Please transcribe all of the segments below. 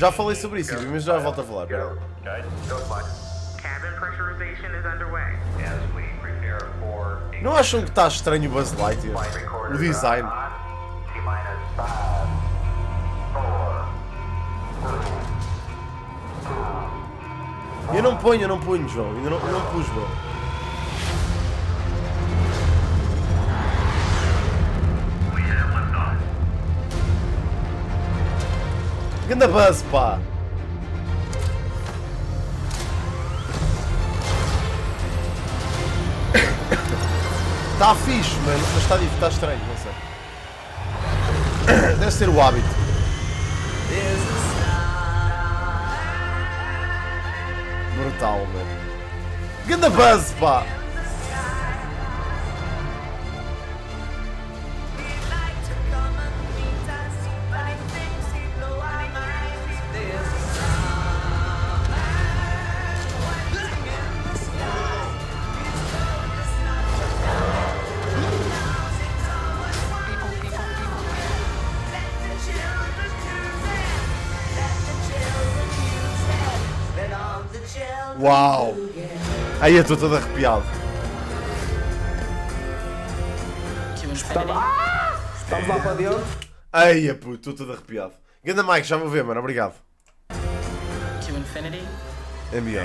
Já falei sobre isso, mas já volto a falar. Não acham que está estranho o Buzz Lightyear? O design? Eu não ponho, João. Eu não pus, bro. Ganda Buzz, pá! Está fixe, mano, mas está estranho, não sei. Deve ser o hábito. Brutal, mano. Ganda Buzz, pá! Uau! Aí eu estou todo arrepiado. Estamos lá para dentro. Aí, puto, estou todo arrepiado. Ganda Mike, já vou ver, mano. Obrigado. Kim Infinity. É melhor.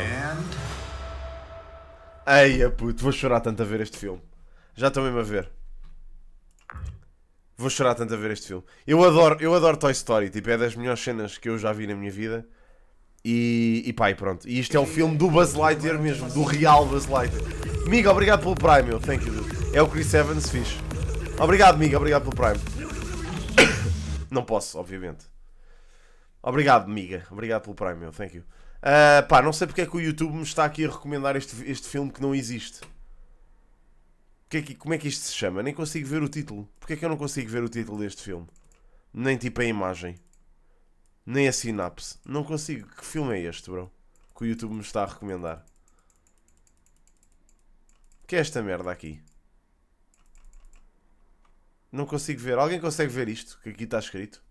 Aí, puto, vou chorar tanto a ver este filme. Já estou mesmo a ver. Vou chorar tanto a ver este filme. Eu adoro Toy Story. Tipo, é das melhores cenas que eu já vi na minha vida. E pá, e pronto. E isto é o filme do Buzz Lightyear mesmo, do real Buzz Lightyear. Miga, obrigado pelo Prime, meu. Thank you, dude. É o Chris Evans, fixe. Obrigado, Miga, obrigado pelo Prime. Não posso, obviamente. Obrigado, Miga. Obrigado pelo Prime, meu. Thank you. Pá, não sei porque é que o YouTube me está aqui a recomendar este filme que não existe. Como é que isto se chama? Nem consigo ver o título. Porque é que eu não consigo ver o título deste filme? Nem tipo a imagem. Nem a sinapse. Não consigo. Que filme é este, bro? Que o YouTube me está a recomendar. Que é esta merda aqui? Não consigo ver. Alguém consegue ver isto? Que aqui está escrito.